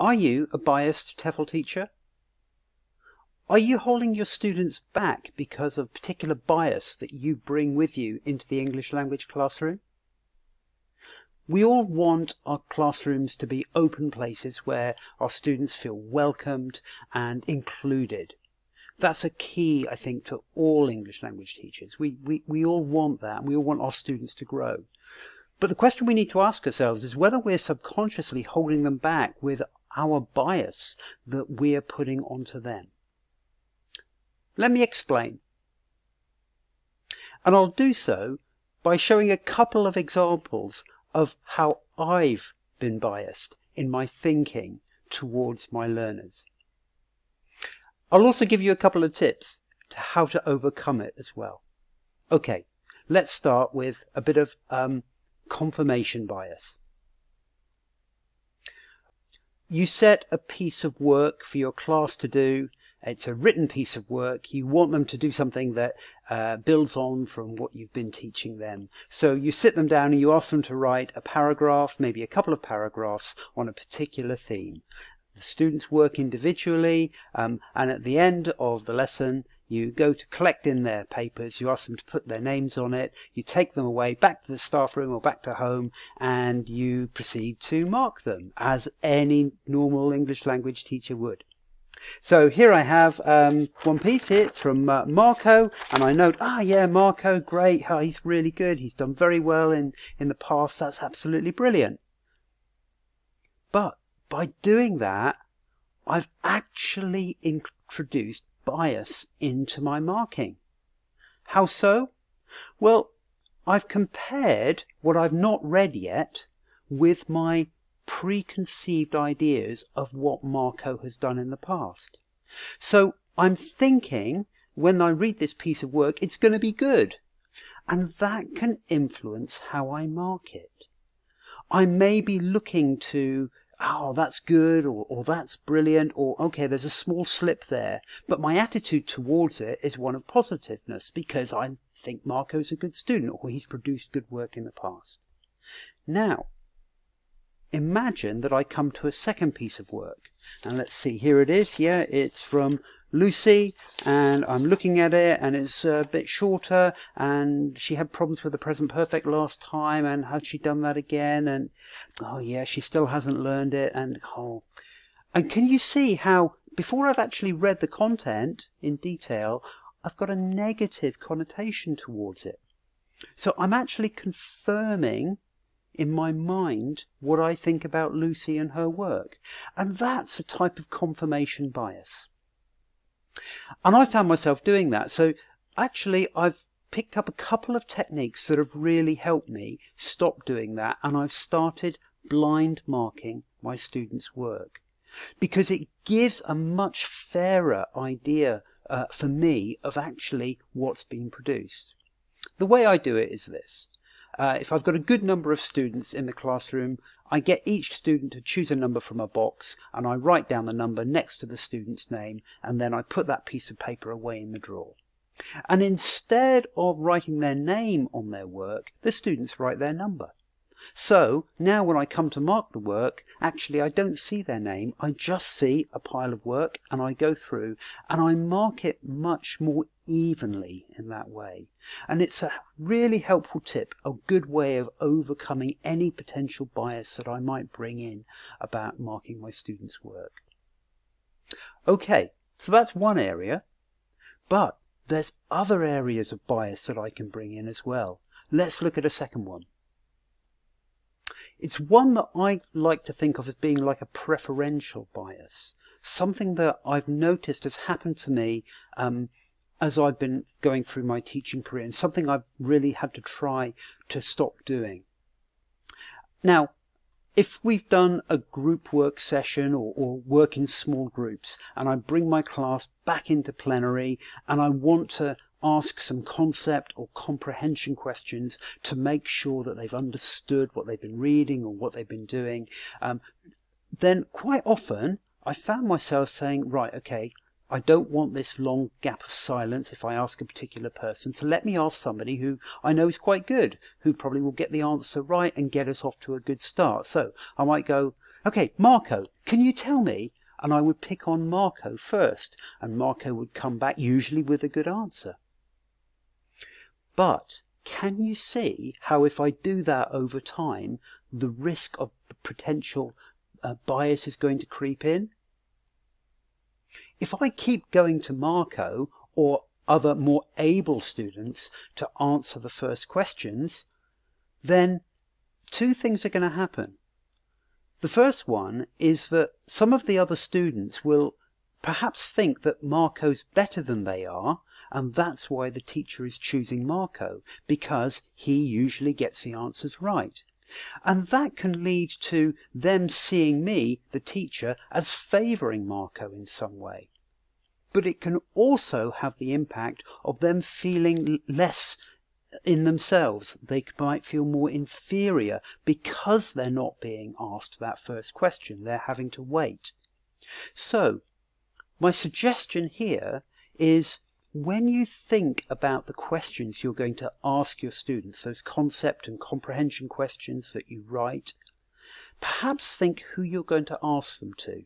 Are you a biased TEFL teacher? Are you holding your students back because of a particular bias that you bring with you into the English language classroom? We all want our classrooms to be open places where our students feel welcomed and included. That's a key, I think, to all English language teachers. We all want that, and we all want our students to grow. But the question we need to ask ourselves is whether we're subconsciously holding them back with our bias that we're putting onto them. Let me explain. And I'll do so by showing a couple of examples of how I've been biased in my thinking towards my learners. I'll also give you a couple of tips to how to overcome it as well. Okay, let's start with a bit of confirmation bias. You set a piece of work for your class to do. It's a written piece of work. You want them to do something that builds on from what you've been teaching them. So you sit them down and you ask them to write a paragraph, maybe a couple of paragraphs on a particular theme. The students work individually, and at the end of the lesson, you go to collect in their papers. You ask them to put their names on it. You take them away back to the staff room or back to home, and you proceed to mark them as any normal English language teacher would. So here I have one piece here. It's from Marco, and I note, Marco, great, he's really good, he's done very well in the past, that's absolutely brilliant. But by doing that, I've actually introduced bias into my marking. How so? Well, I've compared what I've not read yet with my preconceived ideas of what Marco has done in the past. So I'm thinking, when I read this piece of work, it's going to be good, and that can influence how I mark it. I may be looking to, oh, that's good, or that's brilliant, or okay, there's a small slip there, but my attitude towards it is one of positiveness because I think Marco's a good student, or he's produced good work in the past. Now, imagine that I come to a second piece of work, and let's see, here it is. Yeah, it's from Lucy, and I'm looking at it, and it's a bit shorter, and she had problems with the present perfect last time, and had she done that again, and oh yeah, she still hasn't learned it, and oh. And can you see how, before I've actually read the content in detail, I've got a negative connotation towards it? So I'm actually confirming in my mind what I think about Lucy and her work, and that's a type of confirmation bias. And I found myself doing that, so actually I've picked up a couple of techniques that have really helped me stop doing that, and I've started blind marking my students' work because it gives a much fairer idea for me of actually what's been produced. The way I do it is this. If I've got a good number of students in the classroom, I get each student to choose a number from a box, and I write down the number next to the student's name, and then I put that piece of paper away in the drawer. And instead of writing their name on their work, the students write their number. So now when I come to mark the work, actually I don't see their name, I just see a pile of work, and I go through and I mark it much more evenly in that way. And it's a really helpful tip, a good way of overcoming any potential bias that I might bring in about marking my students' work. Okay, so that's one area, but there's other areas of bias that I can bring in as well. Let's look at a second one. It's one that I like to think of as being like a preferential bias, something that I've noticed has happened to me as I've been going through my teaching career, and something I've really had to try to stop doing. Now, if we've done a group work session or work in small groups, and I bring my class back into plenary and I want to ask some concept or comprehension questions to make sure that they've understood what they've been reading or what they've been doing, then quite often I found myself saying, right, okay, I don't want this long gap of silence if I ask a particular person, so let me ask somebody who I know is quite good, who probably will get the answer right and get us off to a good start. So I might go, Okay, Marco, can you tell me? And I would pick on Marco first, and Marco would come back usually with a good answer. But can you see how if I do that over time, the risk of potential bias is going to creep in? If I keep going to Marco or other more able students to answer the first questions, then two things are going to happen. The first one is that some of the other students will perhaps think that Marco's better than they are, and that's why the teacher is choosing Marco, because he usually gets the answers right. And that can lead to them seeing me, the teacher, as favouring Marco in some way. But it can also have the impact of them feeling less in themselves. They might feel more inferior because they're not being asked that first question. They're having to wait. So my suggestion here is, when you think about the questions you're going to ask your students, those concept and comprehension questions that you write, perhaps think who you're going to ask them to.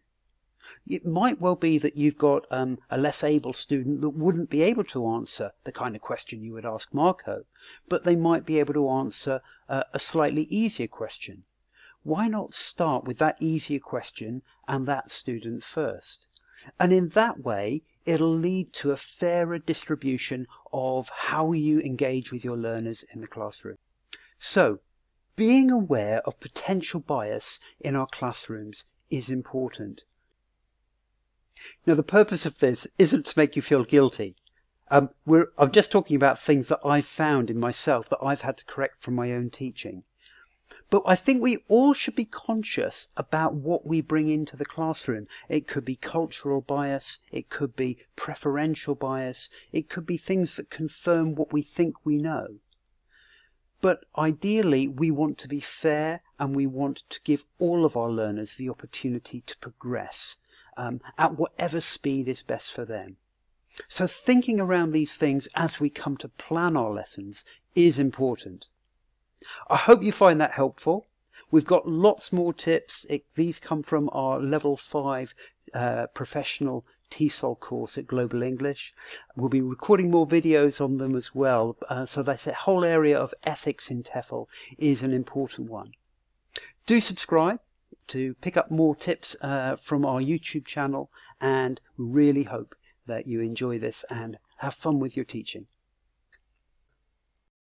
It might well be that you've got a less able student that wouldn't be able to answer the kind of question you would ask Marco, but they might be able to answer a slightly easier question. Why not start with that easier question and that student first? And in that way, it'll lead to a fairer distribution of how you engage with your learners in the classroom. So, being aware of potential bias in our classrooms is important. Now, the purpose of this isn't to make you feel guilty. I'm just talking about things that I've found in myself that I've had to correct from my own teaching. But I think we all should be conscious about what we bring into the classroom. It could be cultural bias, it could be preferential bias, it could be things that confirm what we think we know. But ideally, we want to be fair and we want to give all of our learners the opportunity to progress. At whatever speed is best for them. So thinking around these things as we come to plan our lessons is important. I hope you find that helpful. We've got lots more tips. These come from our Level 5 professional TESOL course at Global English. We'll be recording more videos on them as well. So that whole area of ethics in TEFL is an important one. Do subscribe to pick up more tips from our YouTube channel, and really hope that you enjoy this and have fun with your teaching.